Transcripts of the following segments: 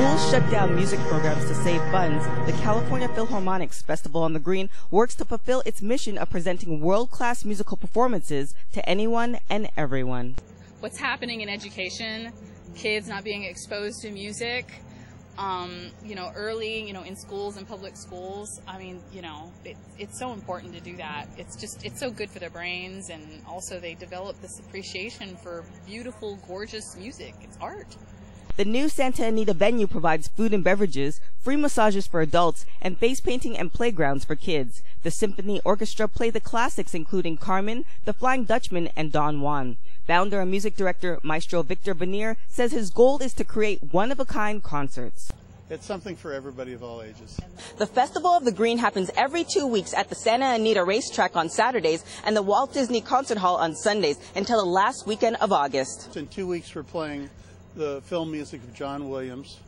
Schools shut down music programs to save funds. The California Philharmonic's Festival on the Green works to fulfill its mission of presenting world-class musical performances to anyone and everyone. What's happening in education, kids not being exposed to music, early, in schools and public schools, it's so important to do that. It's so good for their brains, and also they develop this appreciation for beautiful, gorgeous music. It's art. The new Santa Anita venue provides food and beverages, free massages for adults, and face painting and playgrounds for kids. The symphony orchestra play the classics including Carmen, The Flying Dutchman, and Don Juan. Founder and music director Maestro Victor Verner says his goal is to create one-of-a-kind concerts. It's something for everybody of all ages. The Festival on the Green happens every 2 weeks at the Santa Anita Racetrack on Saturdays and the Walt Disney Concert Hall on Sundays until the last weekend of August. In 2 weeks we're playing the film music of John Williams,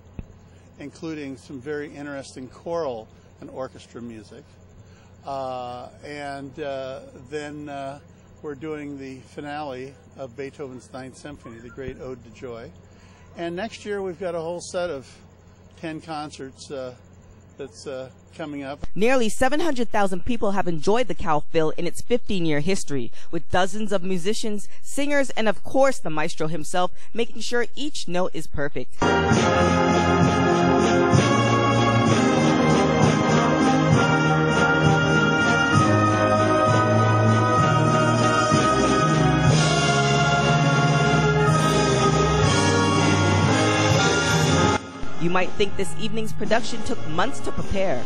including some very interesting choral and orchestra music. Then we're doing the finale of Beethoven's Ninth Symphony, the Great Ode to Joy. And next year we've got a whole set of 10 concerts that's coming up. Nearly 700,000 people have enjoyed the Cal Phil in its 15-year history, with dozens of musicians, singers, and of course the maestro himself, making sure each note is perfect. You might think this evening's production took months to prepare.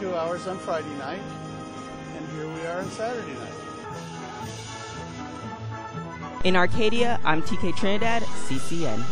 2 hours on Friday night, and here we are on Saturday night. In Arcadia, I'm TK Trinidad, CCN.